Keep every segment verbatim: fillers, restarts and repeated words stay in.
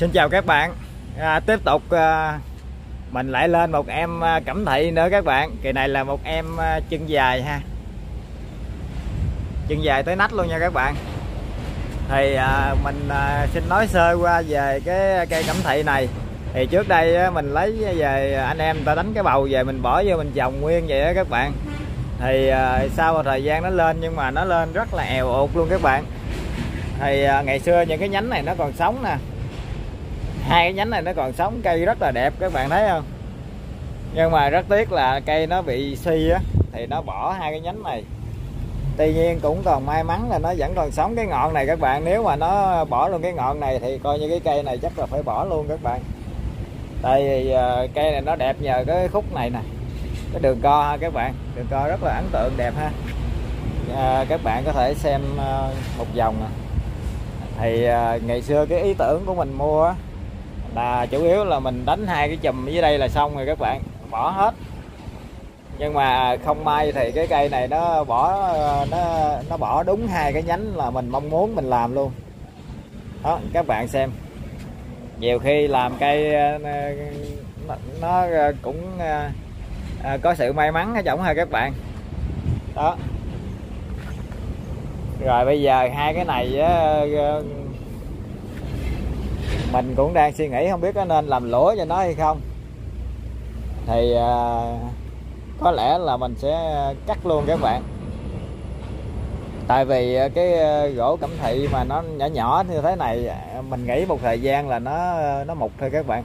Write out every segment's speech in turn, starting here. Xin chào các bạn, à, tiếp tục à, mình lại lên một em Cẩm Thị nữa các bạn. Kỳ này là một em chân dài ha, chân dài tới nách luôn nha các bạn. Thì à, mình à, xin nói sơ qua về cái cây Cẩm Thị này. Thì trước đây mình lấy về, anh em người ta đánh cái bầu về mình bỏ vô mình trồng nguyên vậy đó các bạn. Thì à, sau một thời gian nó lên, nhưng mà nó lên rất là èo ụt luôn các bạn. Thì à, ngày xưa những cái nhánh này nó còn sống nè, hai cái nhánh này nó còn sống, cây rất là đẹp các bạn thấy không. Nhưng mà rất tiếc là cây nó bị suy á, thì nó bỏ hai cái nhánh này. Tuy nhiên cũng còn may mắn là nó vẫn còn sống cái ngọn này các bạn. Nếu mà nó bỏ luôn cái ngọn này thì coi như cái cây này chắc là phải bỏ luôn các bạn. Tại vì uh, cây này nó đẹp nhờ cái khúc này nè, cái đường co ha các bạn, đường co rất là ấn tượng đẹp ha. Uh, các bạn có thể xem uh, một vòng nè. Thì uh, ngày xưa cái ý tưởng của mình mua là chủ yếu là mình đánh hai cái chùm dưới đây là xong rồi các bạn, bỏ hết. Nhưng mà không may thì cái cây này nó bỏ nó nó bỏ đúng hai cái nhánh là mình mong muốn mình làm luôn đó các bạn. Xem nhiều khi làm cây nó, nó cũng à, có sự may mắn ở trong ha các bạn đó. Rồi bây giờ hai cái này á, mình cũng đang suy nghĩ không biết có nên làm lũa cho nó hay không. Thì à, có lẽ là mình sẽ cắt luôn các bạn. Tại vì cái gỗ Cẩm Thị mà nó nhỏ nhỏ như thế này, mình nghĩ một thời gian là nó nó mục thôi các bạn.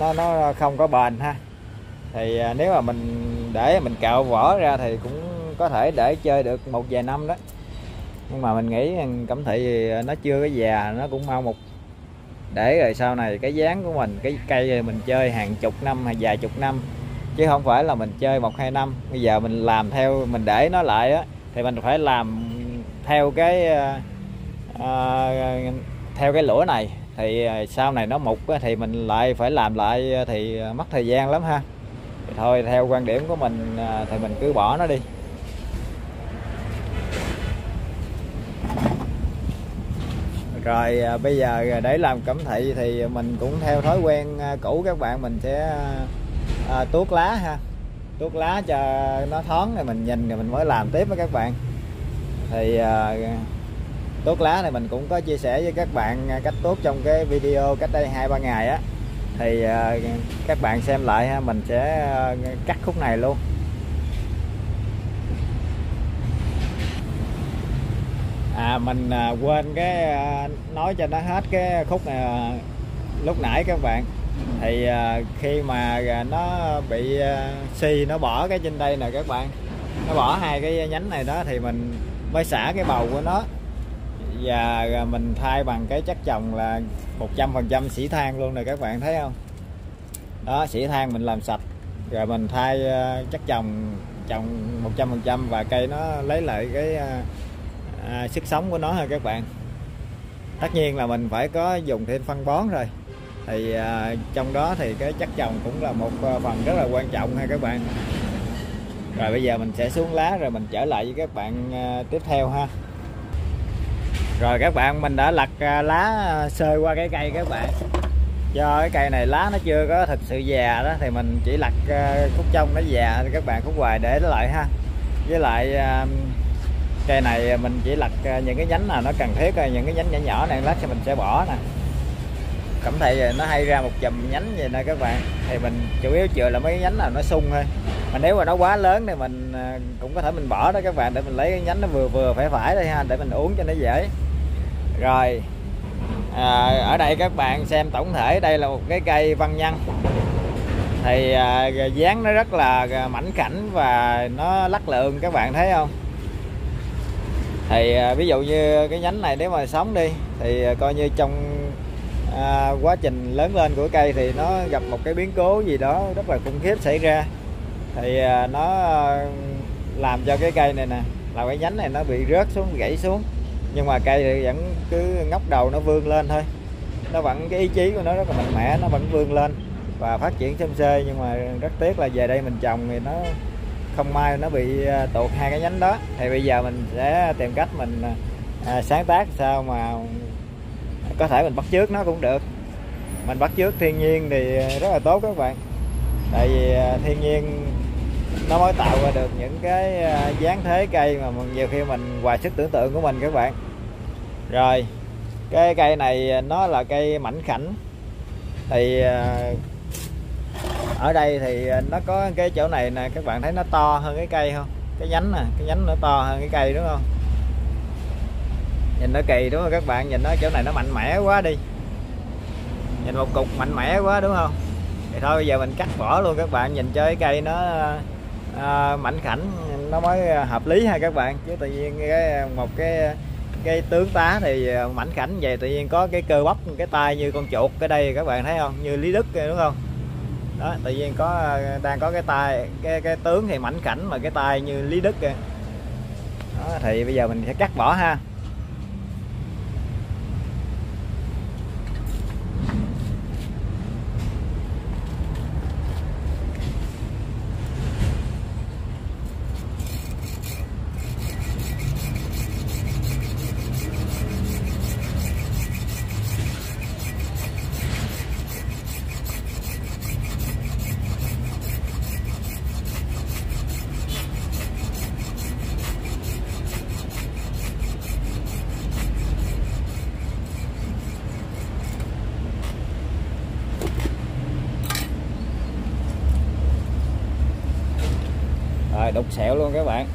Nó nó không có bền ha. Thì nếu mà mình để mình cạo vỏ ra thì cũng có thể để chơi được một vài năm đó. Nhưng mà mình nghĩ Cẩm Thị nó chưa có già, nó cũng mau mục. Để rồi sau này cái dáng của mình, cái cây này mình chơi hàng chục năm hay vài chục năm, chứ không phải là mình chơi một hai năm. Bây giờ mình làm theo, mình để nó lại á, thì mình phải làm theo cái uh, theo cái lũa này. Thì sau này nó mục á, thì mình lại phải làm lại thì mất thời gian lắm ha. Thì thôi theo quan điểm của mình thì mình cứ bỏ nó đi. Rồi bây giờ để làm Cẩm Thị thì mình cũng theo thói quen cũ các bạn, mình sẽ à, tuốt lá ha, tuốt lá cho nó thoáng rồi mình nhìn rồi mình mới làm tiếp với các bạn. Thì à, tuốt lá này mình cũng có chia sẻ với các bạn cách tuốt trong cái video cách đây hai ba ngày á. Thì à, các bạn xem lại ha, mình sẽ cắt khúc này luôn. À, mình à, quên cái à, nói cho nó hết cái khúc này à, lúc nãy các bạn. Thì à, khi mà à, nó bị à, xì, nó bỏ cái trên đây nè các bạn, nó bỏ hai cái nhánh này đó, thì mình mới xả cái bầu của nó và à, mình thay bằng cái chất trồng là một trăm phần trăm xỉ than luôn nè các bạn thấy không đó. Xỉ than mình làm sạch rồi mình thay à, chất trồng trồng một trăm phần trăm và cây nó lấy lại cái à, À, sức sống của nó thôi các bạn. Tất nhiên là mình phải có dùng thêm phân bón rồi. Thì à, trong đó thì cái chất trồng cũng là một phần rất là quan trọng ha các bạn. Rồi bây giờ mình sẽ xuống lá rồi mình trở lại với các bạn à, tiếp theo ha. Rồi các bạn, mình đã lặt à, lá sơ qua cái cây các bạn. Do cái cây này lá nó chưa có thực sự già đó, thì mình chỉ lặt à, khúc trong nó già thì các bạn, khúc ngoài để nó lại ha. Với lại à, cây này mình chỉ lặt những cái nhánh nào nó cần thiết thôi, những cái nhánh nhỏ nhỏ này lát thì mình sẽ bỏ nè. Cẩm Thị nó hay ra một chùm nhánh vậy nè các bạn, thì mình chủ yếu chừa là mấy cái nhánh nào nó sung thôi. Mà nếu mà nó quá lớn thì mình cũng có thể mình bỏ đó các bạn, để mình lấy cái nhánh nó vừa vừa phải phải thôi ha, để mình uống cho nó dễ. Rồi à, ở đây các bạn xem tổng thể, đây là một cái cây văn nhân. Thì à, dáng nó rất là mảnh khảnh và nó lắc lượng các bạn thấy không. Thì ví dụ như cái nhánh này nếu mà sống đi thì coi như trong à, quá trình lớn lên của cây thì nó gặp một cái biến cố gì đó rất là khủng khiếp xảy ra, thì à, nó làm cho cái cây này nè, là cái nhánh này nó bị rớt xuống, gãy xuống. Nhưng mà cây thì vẫn cứ ngóc đầu nó vươn lên thôi, nó vẫn cái ý chí của nó rất là mạnh mẽ, nó vẫn vươn lên và phát triển xum xê. Nhưng mà rất tiếc là về đây mình trồng thì nó không may nó bị tuột hai cái nhánh đó. Thì bây giờ mình sẽ tìm cách mình à, sáng tác sao mà Có thể mình bắt chước nó cũng được, mình bắt chước thiên nhiên thì rất là tốt các bạn. Tại vì thiên nhiên nó mới tạo ra được những cái dáng thế cây mà nhiều khi mình ngoài sức tưởng tượng của mình các bạn. Rồi cái cây này nó là cây mảnh khảnh, thì ở đây thì nó có cái chỗ này nè, các bạn thấy nó to hơn cái cây không? Cái nhánh nè, cái nhánh nó to hơn cái cây đúng không? Nhìn nó kỳ đúng không các bạn? Nhìn nó chỗ này nó mạnh mẽ quá đi, nhìn một cục mạnh mẽ quá đúng không? Thì thôi bây giờ mình cắt bỏ luôn các bạn, nhìn cho cái cây nó à, mảnh khảnh nó mới hợp lý ha các bạn. Chứ tự nhiên cái một cái cái tướng tá thì mảnh khảnh vậy, tự nhiên có cái cơ bắp cái tay như con chuột cái đây các bạn thấy không, như Lý Đức đúng không? Đó, tự nhiên có đang có cái tay cái cái tướng thì mảnh khảnh mà cái tay như Lý Đức kìa. Đó, thì bây giờ mình sẽ cắt bỏ ha. Đục sẹo luôn các bạn,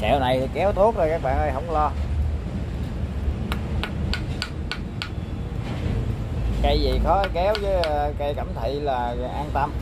sẹo này thì kéo tốt rồi các bạn ơi, không lo. Cây gì khó kéo chứ cây Cẩm Thị là an tâm.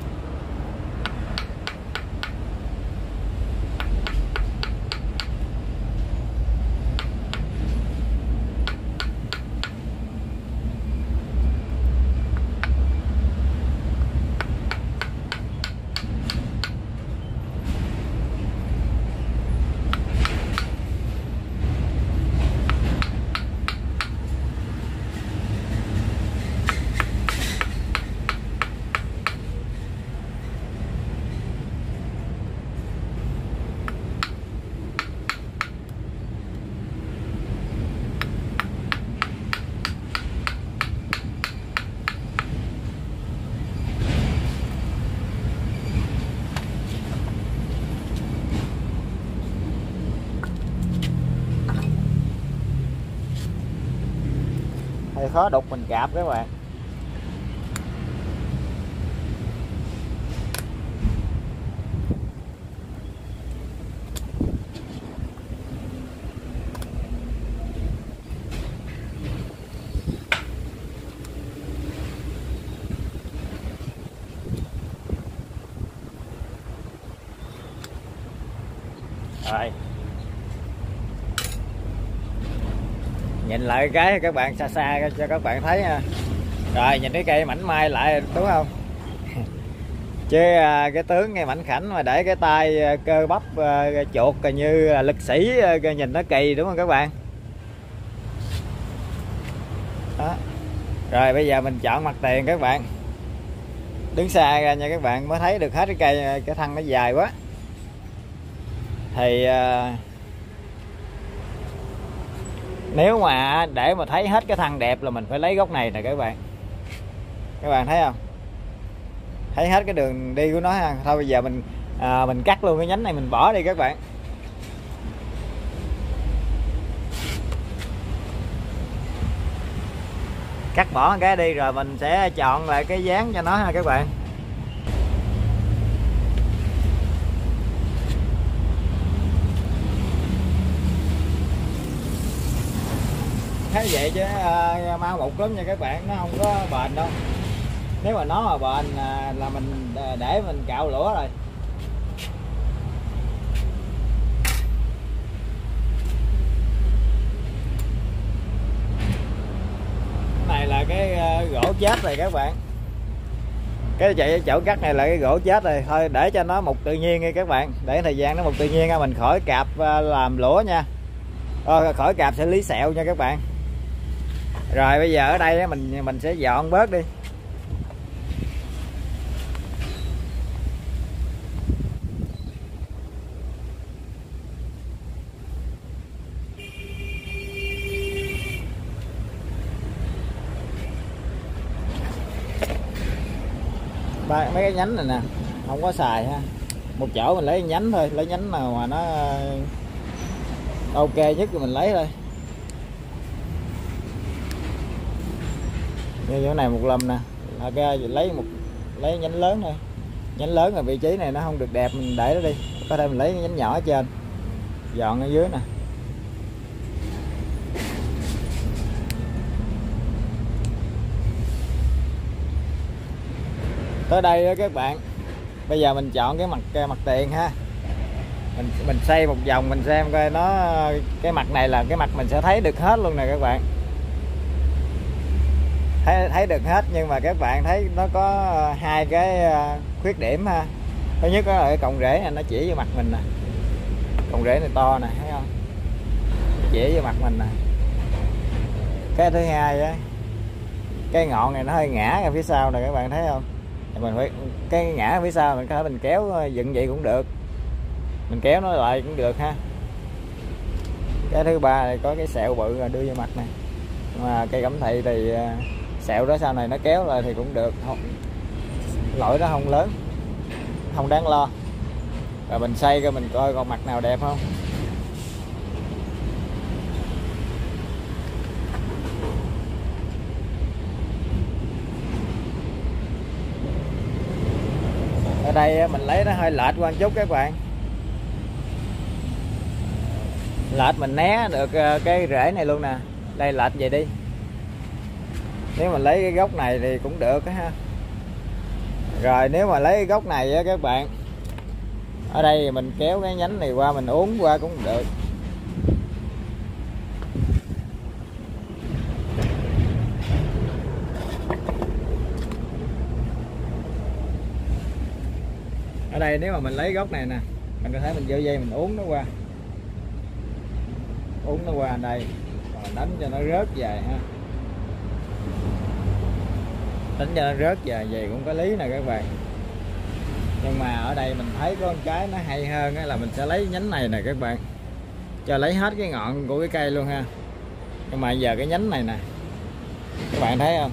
Khó đục mình cạp các bạn. Rồi nhìn lại cái các bạn xa xa cho các bạn thấy ha. Rồi nhìn cái cây mảnh mai lại đúng không? Chứ cái tướng cây mảnh khảnh mà để cái tay cơ bắp chuột như là lực sĩ nhìn nó kỳ đúng không các bạn? Đó. Rồi bây giờ mình chọn mặt tiền các bạn, đứng xa ra nha các bạn mới thấy được hết cái cây, cái thân nó dài quá. Thì nếu mà để mà thấy hết cái thân đẹp là mình phải lấy góc này nè các bạn. Các bạn thấy không? Thấy hết cái đường đi của nó ha. Thôi bây giờ mình à, mình cắt luôn cái nhánh này mình bỏ đi các bạn. Cắt bỏ cái đi rồi mình sẽ chọn lại cái dáng cho nó ha các bạn. Thế vậy chứ uh, mau mục lắm nha các bạn, nó không có bền đâu. Nếu mà nó mà bền uh, là mình để mình cạo lũa rồi. Cái này là cái uh, gỗ chết rồi các bạn. Cái chạy chỗ cắt này là cái gỗ chết rồi. Thôi để cho nó mục tự nhiên đi các bạn, để thời gian nó mục tự nhiên, mình khỏi cạp uh, làm lũa nha. Ờ, khỏi cạp sẽ lý sẹo nha các bạn. Rồi bây giờ ở đây mình mình sẽ dọn bớt đi. ba mấy cái nhánh này nè không có xài ha, một chỗ mình lấy nhánh thôi, lấy nhánh nào mà nó ok nhất thì mình lấy thôi. Như chỗ này một lùm nè, ok lấy một lấy nhánh lớn thôi, nhánh lớn ở vị trí này nó không được đẹp mình để nó đi, có thể mình lấy nhánh nhỏ ở trên dọn ở dưới nè. Tới đây đó các bạn, bây giờ mình chọn cái mặt cái mặt tiền ha, mình mình xây một vòng mình xem coi nó cái mặt này là cái mặt mình sẽ thấy được hết luôn nè các bạn, thấy thấy được hết. Nhưng mà các bạn thấy nó có hai cái khuyết điểm ha. Thứ nhất là cái cọng rễ này nó chỉ vào mặt mình nè, cọng rễ này to nè thấy không, chỉ vào mặt mình nè. Cái thứ hai á, cái ngọn này nó hơi ngã ra phía sau nè các bạn thấy không, mình phải cái ngã phía sau mình có thể mình kéo dựng vậy cũng được, mình kéo nó lại cũng được ha. Cái thứ ba này có cái sẹo bự là đưa vô mặt này, mà cây cẩm thị thì sẹo đó sau này nó kéo lại thì cũng được, không, lỗi nó không lớn, không đáng lo. Rồi mình xây coi mình coi còn mặt nào đẹp không. Ở đây mình lấy nó hơi lệch qua một chút các bạn, lệch mình né được cái rễ này luôn nè, đây lệch vậy đi. Nếu mà lấy cái gốc này thì cũng được ha. Rồi nếu mà lấy cái gốc này á các bạn, ở đây thì mình kéo cái nhánh này qua mình uốn qua cũng được. Ở đây nếu mà mình lấy gốc này nè, mình có thể mình giơ dây mình uốn nó qua, uốn nó qua đây rồi đánh cho nó rớt về ha, đánh cho nó rớt về vậy cũng có lý nè các bạn. Nhưng mà ở đây mình thấy có một cái nó hay hơn là mình sẽ lấy nhánh này nè các bạn, cho lấy hết cái ngọn của cái cây luôn ha. Nhưng mà giờ cái nhánh này nè các bạn thấy không,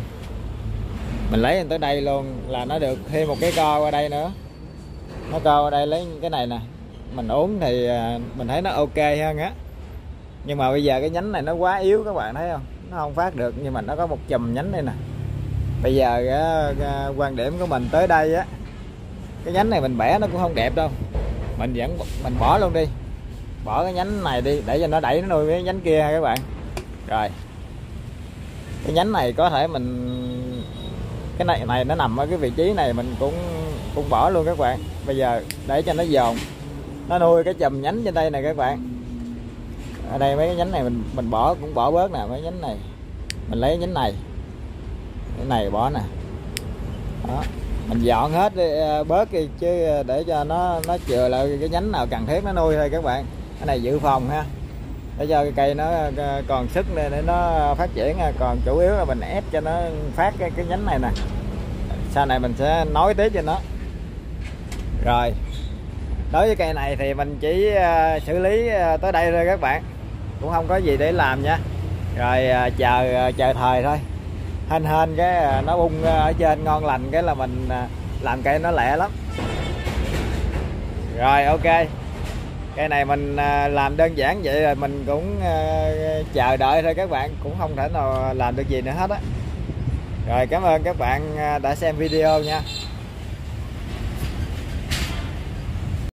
mình lấy tới đây luôn là nó được thêm một cái co qua đây nữa, nó co qua đây lấy cái này nè mình uống thì mình thấy nó ok hơn á. Nhưng mà bây giờ cái nhánh này nó quá yếu các bạn thấy không, nó không phát được. Nhưng mà nó có một chùm nhánh đây nè. Bây giờ cái, cái quan điểm của mình tới đây á, cái nhánh này mình bẻ nó cũng không đẹp đâu, mình vẫn mình bỏ luôn đi, bỏ cái nhánh này đi để cho nó đẩy nó nuôi cái nhánh kia ha các bạn. Rồi cái nhánh này có thể mình cái này này nó nằm ở cái vị trí này mình cũng cũng bỏ luôn các bạn. Bây giờ để cho nó dồn nó nuôi cái chùm nhánh trên đây này các bạn. Ở đây mấy cái nhánh này mình mình bỏ cũng bỏ bớt nè, mấy nhánh này mình lấy nhánh này cái này bỏ nè. Đó, mình dọn hết đi, bớt đi chứ để cho nó nó chừa lại cái nhánh nào cần thiết nó nuôi thôi các bạn. Cái này dự phòng ha, để cho cái cây nó còn sức để nó phát triển. Còn chủ yếu là mình ép cho nó phát cái, cái nhánh này nè, sau này mình sẽ nối tiếp cho nó. Rồi đối với cây này thì mình chỉ xử lý tới đây thôi các bạn, cũng không có gì để làm nha. Rồi chờ chờ thời thôi, hên hên cái nó bung ở trên ngon lành cái là mình làm cây nó lẹ lắm. Rồi ok, cây này mình làm đơn giản vậy rồi mình cũng chờ đợi thôi các bạn, cũng không thể nào làm được gì nữa hết á. Rồi cảm ơn các bạn đã xem video nha.